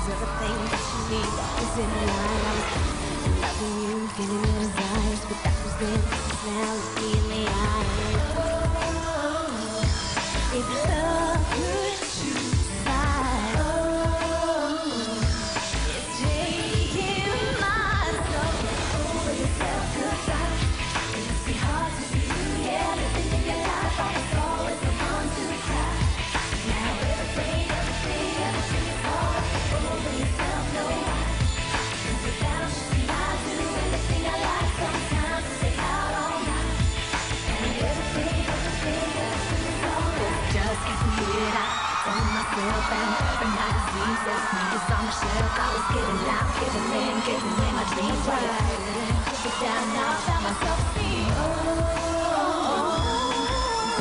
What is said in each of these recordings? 'Cause everything that you need is in your eyes. Loving you, feeling your desires, but that was then, now it's really eyes. Oh, if love could choose sides, oh, it's taking my soul. Get over yourself, good side. It must be hard to see you, yeah, living in your life. I was always the one to cry. Now everything is hard. But now disease has sneakers on the shelf. I was giving out, giving in my dreams. But I couldn't put it down, now I found myself free. Oh,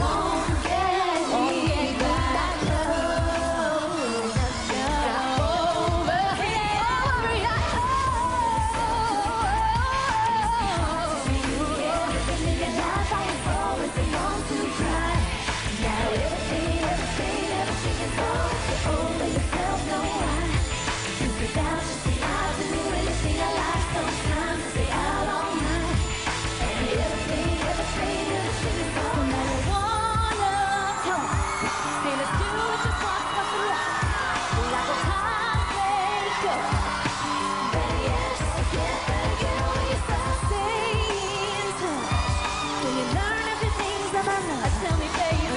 won't get me back. Love, got over here. It must be hard to see you, yeah. Living in your life, I was always the one to cry. Now everything is gone. Over yourself, no one. Cause without you, see, I do anything I like. Sometimes I stay out all night. And everything is all that I wanna come. See, let's do just what's up for us. We'll have a hard way to go. Better yet, better get over yourself. Stay in touch. When you learn everything's about love, tell me, baby.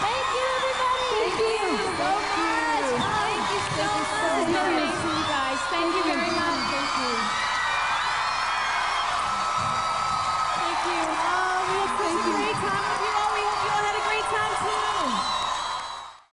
Thank you, everybody. Thank you.